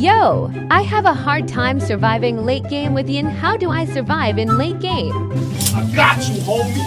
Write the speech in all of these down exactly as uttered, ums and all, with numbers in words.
Yo, I have a hard time surviving late game with Yin. How do I survive in late game? I got you, homie!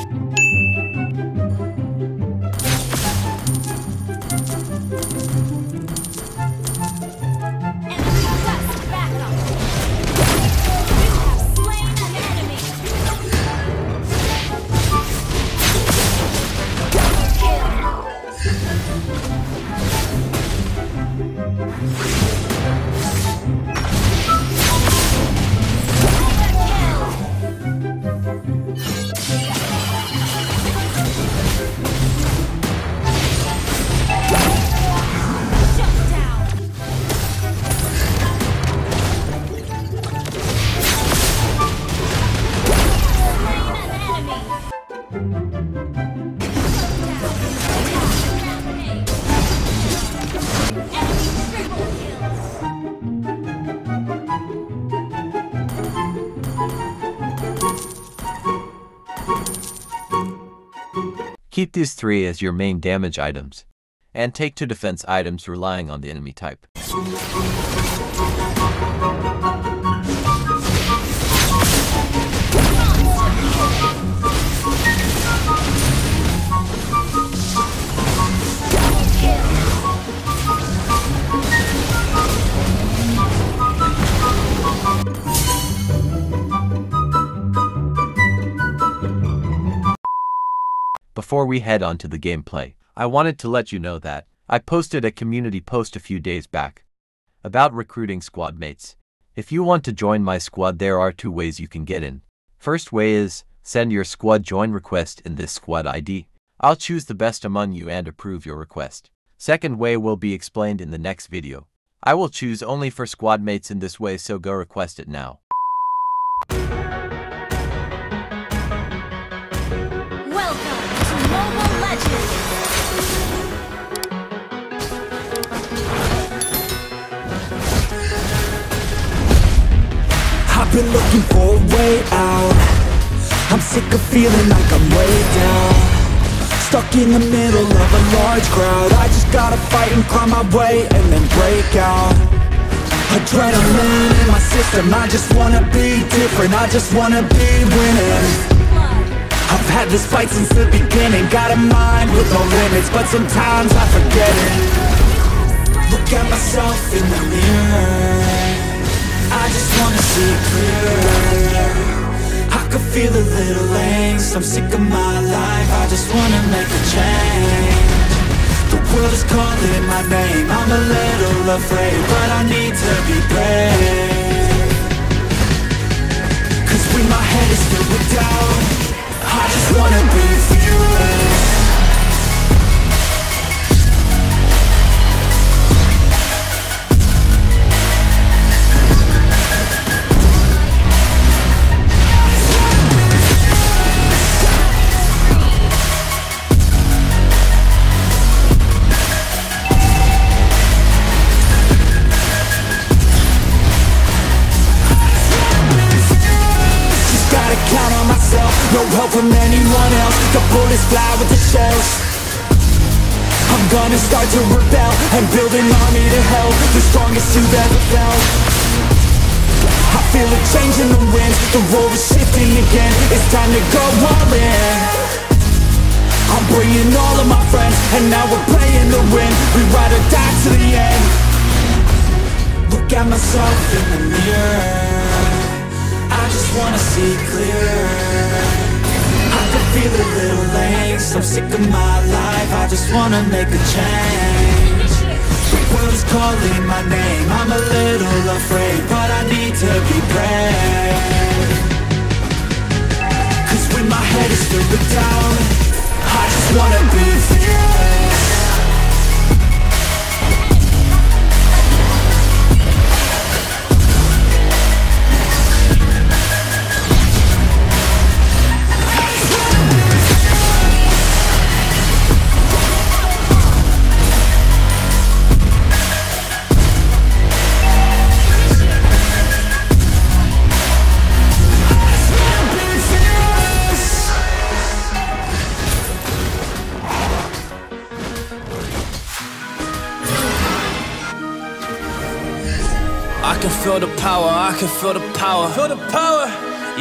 Keep these three as your main damage items, and take two defense items relying on the enemy type. Before we head on to the gameplay, I wanted to let you know that I posted a community post a few days back about recruiting squad mates. If you want to join my squad, there are two ways you can get in. First way is, send your squad join request in this squad I D. I'll choose the best among you and approve your request. Second way will be explained in the next video. I will choose only for squad mates in this way, so go request it now. I've been looking for a way out. I'm sick of feeling like I'm way down, stuck in the middle of a large crowd. I just gotta fight and climb my way and then break out. Adrenaline in my system, I just wanna be different, I just wanna be winning. I've had this fight since the beginning, got a mind with no limits, but sometimes I forget it. Look at myself in the mirror, I just wanna see clear. I can feel a little angst, I'm sick of my life, I just wanna make a change. The world is calling my name, I'm a little afraid, but I need to be brave. Cause when my head is filled with doubt, I just wanna be fearless. No help from anyone else, the bullets fly with the shells. I'm gonna start to rebel and build an army to help the strongest you've ever felt. I feel a change in the wind, the world is shifting again, it's time to go all in. I'm bringing all of my friends, and now we're playing to win, we ride or die to the end. Look at myself in the mirror, I just wanna see clear. Feel a little angst, I'm sick of my life, I just wanna make a change. The world's calling my name, I'm a little afraid, but I need to be brave. Cause when my head is filled with doubt, I just wanna be fearless. I can feel the power, I can feel the power. Feel the power.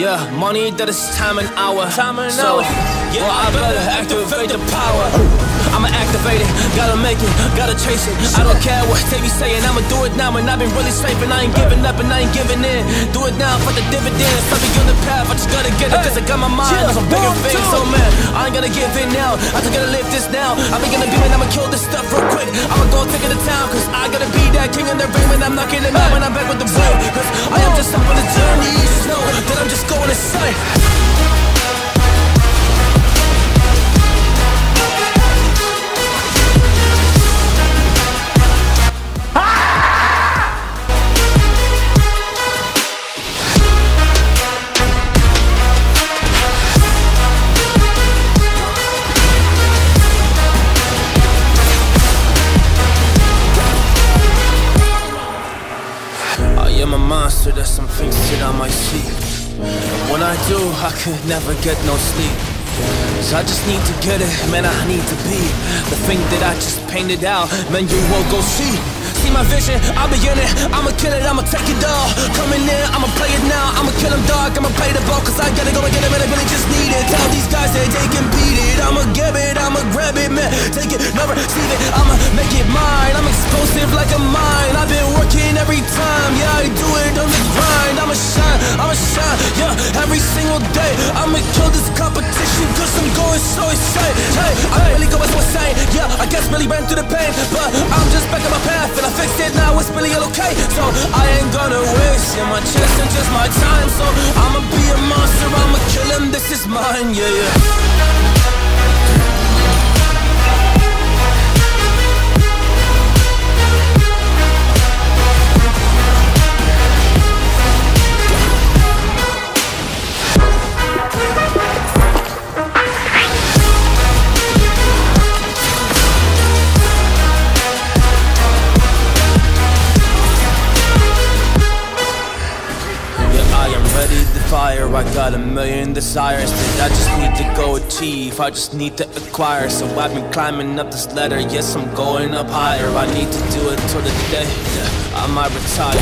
Yeah, money that is time and hour. Time and so, hour. Yeah, well, I better activate the power. I'ma activate it, gotta make it, gotta chase it. I don't care what they be saying, I'ma do it now. And I've been really safe, and I ain't giving up and I ain't giving in. Do it now for the dividends. I'll be on the path, I just gotta get it, cause I got my mind on some bigger things. So man, I ain't gonna give in now, I just gotta live this now. I'm gonna do it, I'ma kill this stuff real quick. I'ma go take it to town, cause I gotta be that king in the ring. And I'm not getting out when I'm back with the blue, cause I am just up on the journey. Just know that I'm just going inside. I'm a monster, there's some things that I might see. When I do, I could never get no sleep. So I just need to get it, man, I need to be the thing that I just painted out, man, you won't go see. See my vision, I'll be in it, I'ma kill it, I'ma take it all. Coming in, I'ma play it now, I'ma kill him, dog, I'ma play the ball. Cause I gotta go and get it, man, I really just need it. Tell these guys that they can beat it, I'ma get it, I'ma grab it, man. Take it, never see it, I'ma make it mine. I'm explosive like a mine, I've been working every time, yeah, I do it on the grind. I'ma shine, I'ma shine, yeah, every single day. I'ma kill this competition, cause I'm going so insane. Hey, I really go as what's saying, yeah, I guess really ran through the pain. But I'm just back on my path and I fixed it now, it's really okay. So I ain't gonna waste in my chest and just my time. So I'ma be a monster, I'ma kill him, this is mine, yeah, yeah. Fire, I got a million desires that I just need to go achieve, I just need to acquire. So I've been climbing up this ladder, yes I'm going up higher. I need to do it till the day that I might retire.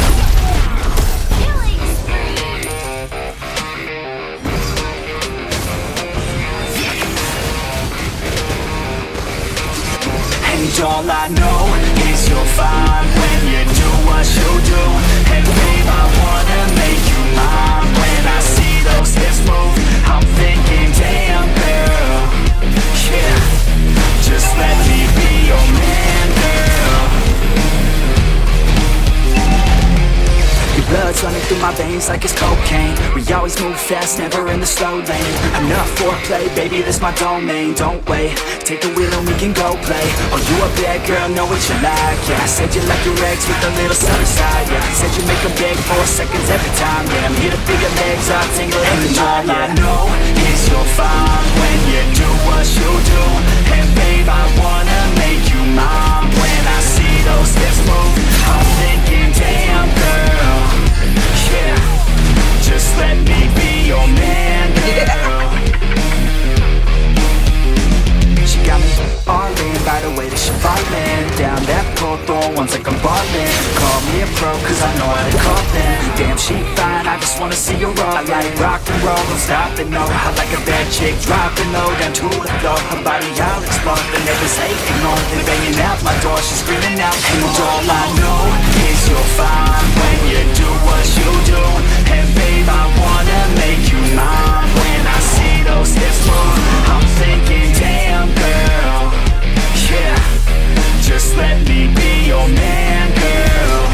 And all I know is you'll find when you do what you do. And babe, I wanna make you mine. When I see those hips move, I'm thinking, damn girl, yeah, just let me be your man, girl. Your blood's running through my veins like it's cocaine. We always move fast, never in the slow lane. Enough foreplay, baby, this my domain. Don't wait, take the wheel and we can go play. Oh, you a bad girl, know what you like, yeah. I said you like your ex with a little sunny side, yeah. Said you make them beg four seconds every time, yeah. I'm here to figure legs out, tingle every time, yeah. All I know is you're fine when you do what you do. And babe, I wanna make you mine. When I see those hips move, I'm thinking, damn girl, yeah, just let me be your man, girl. Got me falling right away to she falling down that pole for once like I'm balling. Call me a pro cause I know how to call them. Damn she fine, I just wanna see her roll. I like rock and roll, don't stop it no. I like a bad chick dropping low down to the floor. Her body I'll explode, the neighbors hating on. They're banging out my door, she's screaming out. And all I know is you're fine when you do what you do. And babe I wanna make you mine. When I see those hips move, I'm thinking damn girl, yeah, just let me be your man, girl.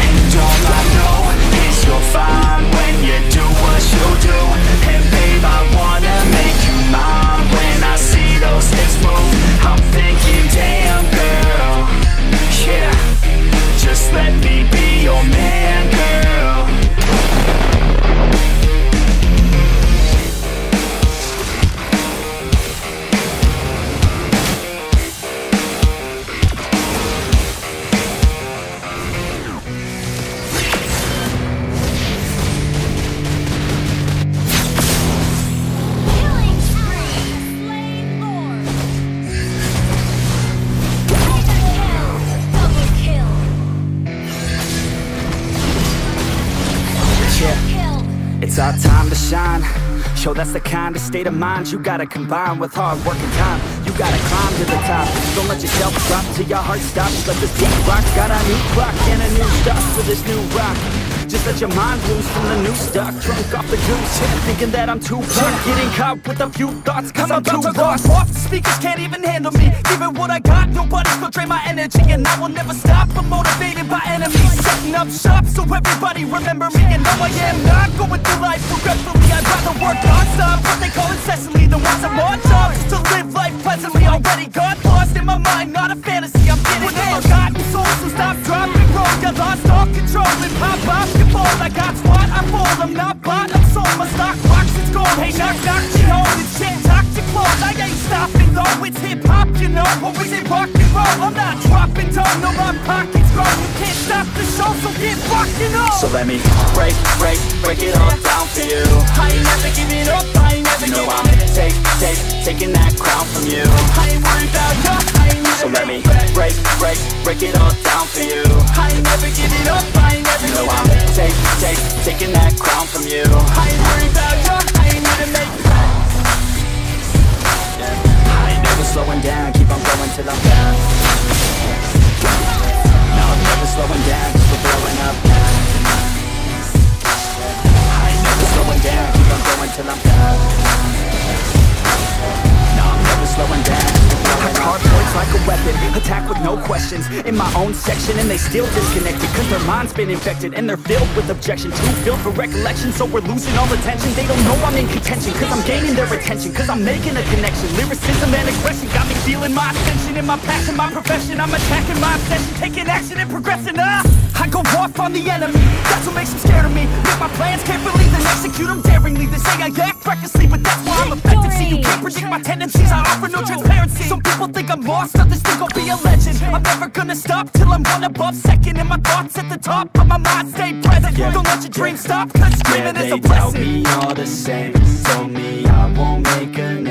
And all I know is you're fine when you do what you do. And babe, I wanna make you mine. When I see those hips move, I'm thinking, damn, girl, yeah. It's our time to shine. Yo, that's the kind of state of mind you gotta combine with hard work and time. You gotta climb to the top. Don't let yourself drop till your heart stops. Let this beat rock. Got a new clock and a new start for this new rock. Just let your mind loose from the new stock. Drunk off the goose, thinking that I'm too drunk. Getting caught with a few thoughts, cause I'm, I'm too to lost. Off the speakers can't even handle me. Giving what I got, nobody's gonna drain my energy. And I will never stop, I'm motivated by enemies. Setting up shop so everybody remember me. And now I am not going through life regretfully. I'd rather work non-stop, what they call incessantly, than want some more jobs, just to live life pleasantly. Already got lost in my mind, not a fantasy, I'm getting it. With a forgotten soul, so stop dropping roll. You lost all control and pop off your ball. I got squat, I fall, I'm not bought, I'm sold. My stock rocks, it's gold. Hey, knock, knock, she hold it, shit, talk to close. I ain't stopping though, it's hip-hop, you know. What is it, rock and roll? I'm not dropping down, no, my pocket's grown. You can't stop the show, so get rockin' up. So let me break, break, break it all down for you. I ain't never giving up, I ain't never giving up. You know I'm take, take, taking that crown from you. I ain't worried about you, I ain't never. So let me break, break, break it all down for you. I ain't never giving up, I ain't never giving up. You know I'm take, take, taking that crown from you. I ain't worried about you, I ain't need to make yeah. I ain't never slowing down, keep on going till I'm down. No, I'm never slowing down, cause we're blowing up now. I ain't never slowing down, keep on going till I'm down. No, I'm never slowing down, cause we're blowing up now. Hard points like a weapon, attack with no questions. In my own section and they still disconnected, cause their mind's been infected and they're filled with objection. Too filled for recollection, so we're losing all attention. They don't know I'm in contention, cause I'm gaining their attention. Cause I'm making a connection, lyricism and aggression got me feeling my ascension in my passion, my profession. I'm attacking my obsession, taking action and progressing. Ah, I go off on the enemy, that's what makes them scared of me. Make my plans carefully, then execute them daringly. They say I act recklessly, but that's why I'm effective. See, you can't predict my tendencies, I offer no transparency. Some people think I'm lost, others think I'll be a legend. I'm never gonna stop till I'm one above second, and my thoughts at the top, but my mind stay present. Yeah, don't let your yeah, dreams stop, cause dreaming yeah, is a blessing. They tell me all the same, told me I won't make a